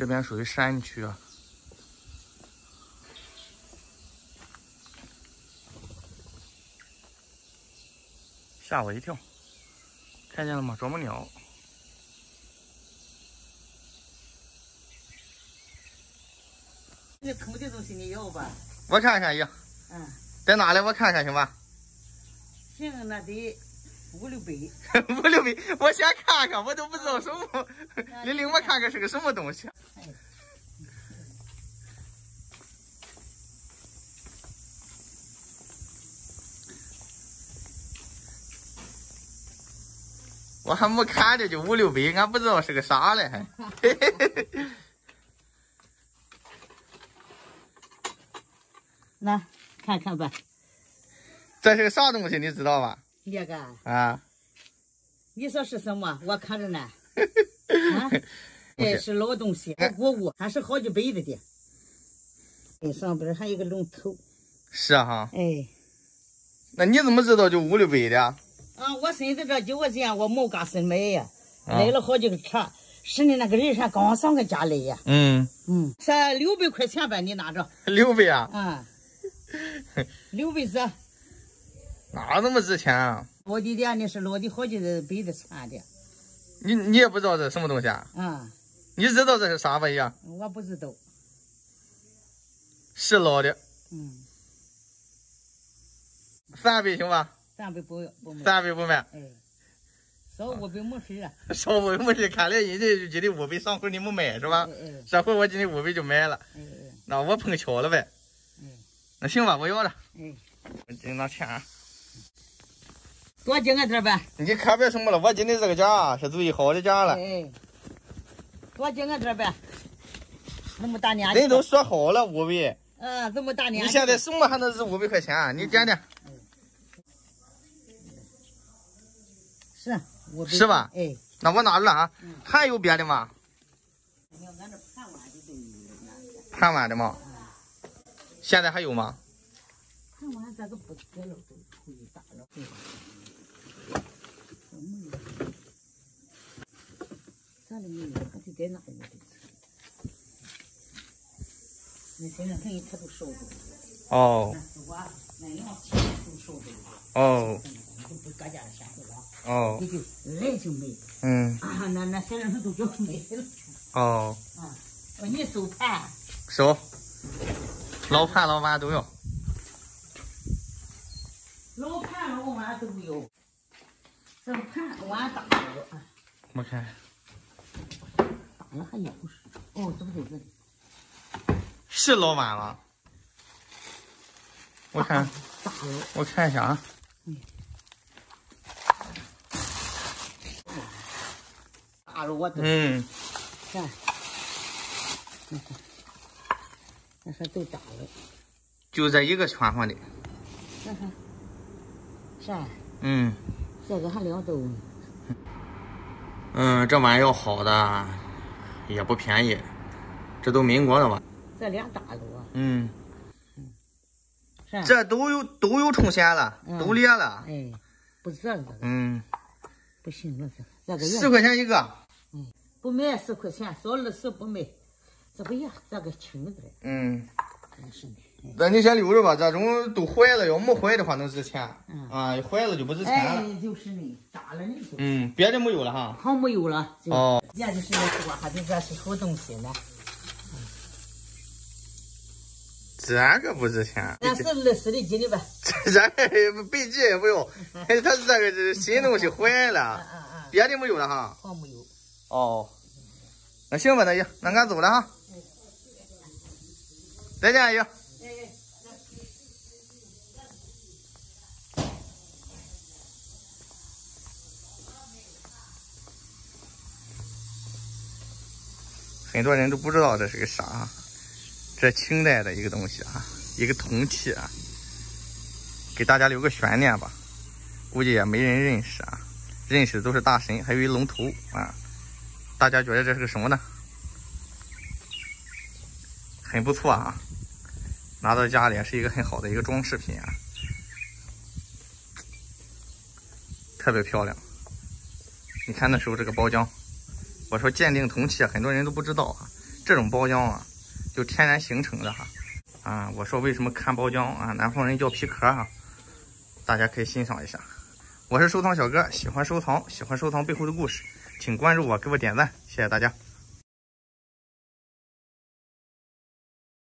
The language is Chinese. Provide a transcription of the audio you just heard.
这边属于山区啊。吓我一跳，看见了吗？啄木鸟。 那土的东西你要吧？我看看呀。嗯。在哪里？我看看行吧？行，那得5、6百。5、6百，我先看看，我都不知道什么。玲玲，我看看是个什么东西。哎。我还没看着就5、6百，俺不知道是个啥嘞还。那看看吧，这是个啥东西？你知道吧？这个啊，你说是什么？我看着呢。啊，这是老东西，蝈蝈，还是好几辈子的。哎，上边还有个龙头。是啊哈。哎，那你怎么知道就5、6百的？啊，我孙子这就这样，我没敢深买呀，来了好几个车，是你那个人还刚上个家来呀。嗯嗯，这600块钱吧，你拿着。600啊？啊。 6百只，哪那么值钱啊？我的店里是老的好几辈子穿的。你也不知道这什么东西啊？啊，你知道这是啥玩意啊？我不知道。是老的。嗯。3百行吧？3百不卖。3百不卖。哎，少5百没事啊。少5百没事，看来人家就觉得5百上回你没买是吧？哎哎。这回我今天5百就买了。哎哎。那我碰巧了呗。 那行吧，我要了。嗯，我今天拿钱、啊。多几个点呗。你可别什么了，我今天这个家是最好的家了。哎，多几个点呗。那么大年纪。人都说好了5百。嗯，这么大年纪。你现在什么还能值5百块钱、啊？你点点。是5百。是吧？哎，那我拿着了啊。嗯、还有别的吗？你看俺这盘碗的都有。盘碗的吗？ 现在还有吗？看完这个不吃了，都出去打了。啥都没有，还得在哪里吃？那身上东西他都烧着。哦。我那样钱都烧着。哦。就不搁家闲着了。哦。你就来就没。嗯。啊，那身上都叫没了。哦。啊，我你手盘。手。 老盘老碗都要，老盘老碗都要，这个盘碗大了。我看，大了还有不是？哦，这不就这里？是老碗了。我看，大了。我看一下啊。嗯。大了我都。嗯。看，你看。 那还都打了，就这一个穿上的。那还啥？嗯，这个还2斗。嗯，这碗要好的也不便宜，这都民国的碗。这俩打了啊。嗯。这都有冲线了，都裂了。哎，不值了。嗯。不行了，这个。10块钱一个。嗯，不卖10块钱，少20不卖。 这个呀，这个轻的。嗯，真是的。那你先留着吧，这种都坏了，要没坏的话能值钱。嗯啊，坏了就不值钱了。哎，就是呢，打了呢。嗯，别的没有了哈。好，没有了。哦。这就是说，还得这是好东西呢。这个不值钱。那是20的斤的吧？这备计也不用，它这个新东西坏了，别的没有了哈。好，没有。哦，那行吧，大爷，那俺走了哈。 再见，阿姨。很多人都不知道这是个啥，这清代的一个东西啊，一个铜器啊，给大家留个悬念吧，估计也没人认识啊，认识的都是大神，还有一龙头啊，大家觉得这是个什么呢？很不错啊。 拿到家里也是一个很好的一个装饰品啊，特别漂亮。你看那时候这个包浆，我说鉴定铜器，很多人都不知道啊。这种包浆啊，就天然形成的哈。啊，我说为什么看包浆啊，南方人叫皮壳哈，大家可以欣赏一下。我是收藏小哥，喜欢收藏，喜欢收藏背后的故事，请关注我，给我点赞，谢谢大家。